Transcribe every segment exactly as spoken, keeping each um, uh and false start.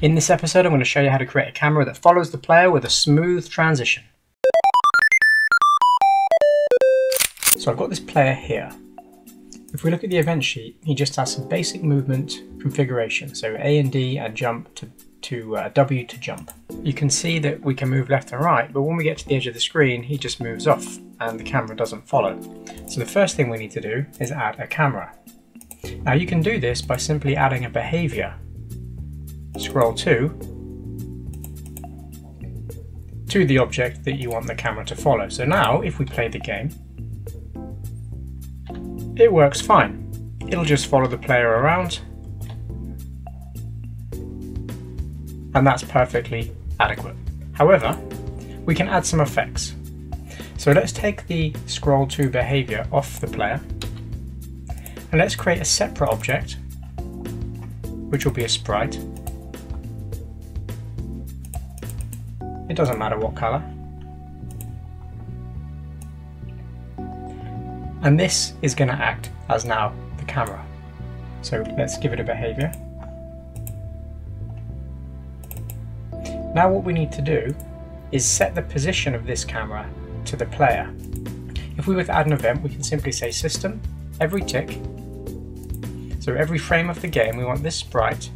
In this episode, I'm going to show you how to create a camera that follows the player with a smooth transition. So I've got this player here. If we look at the event sheet, he just has some basic movement configuration. So A and D and jump to, to uh, W to jump. You can see that we can move left and right, but when we get to the edge of the screen, he just moves off and the camera doesn't follow. So the first thing we need to do is add a camera. Now you can do this by simply adding a behavior. Scroll to, to the object that you want the camera to follow. So now if we play the game, it works fine. It'll just follow the player around, and that's perfectly adequate. However, we can add some effects. So let's take the scroll to behavior off the player, and let's create a separate object, which will be a sprite. It doesn't matter what color. And this is going to act as now the camera. So let's give it a behavior. Now what we need to do is set the position of this camera to the player. If we were to add an event, we can simply say system, every tick. So every frame of the game, we want this sprite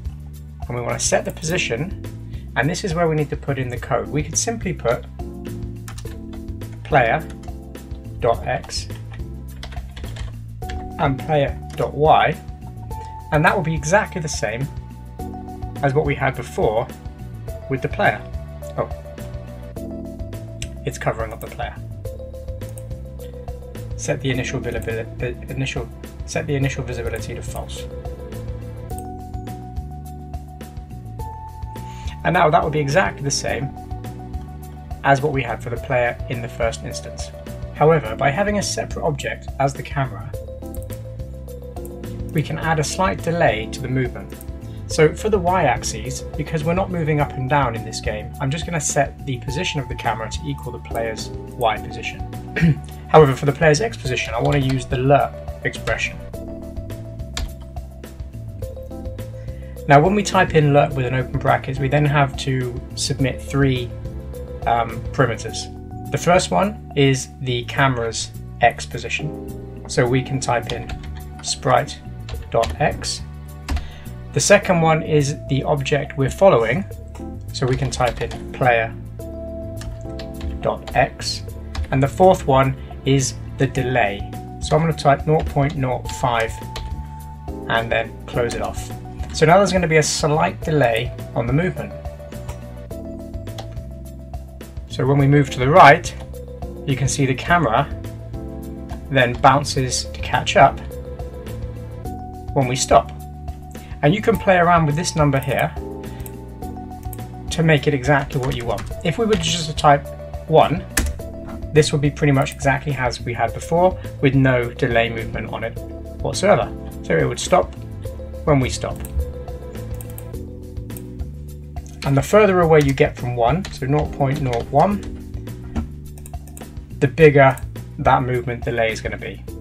and we want to set the position. And this is where we need to put in the code. We could simply put player.x and player.y, and that will be exactly the same as what we had before with the player. Oh, it's covering up the player. Set the initial visibility, initial, set the initial visibility to false. And now that will be exactly the same as what we had for the player in the first instance. However, by having a separate object as the camera, we can add a slight delay to the movement. So for the y-axis, because we're not moving up and down in this game, I'm just going to set the position of the camera to equal the player's y position. However, for the player's x position, I want to use the lerp expression. Now when we type in lerp with an open brackets, we then have to submit three um, parameters. The first one is the camera's x position. So we can type in sprite dot x. The second one is the object we're following, so we can type in player dot x, and the fourth one is the delay, so I'm going to type zero point zero five and then close it off. So now there's going to be a slight delay on the movement, so when we move to the right you can see the camera then bounces to catch up when we stop. And you can play around with this number here to make it exactly what you want. If we were just to type one, this would be pretty much exactly as we had before with no delay movement on it whatsoever. So it would stop when we stop. And the further away you get from one, so zero point zero one, the bigger that movement delay is going to be.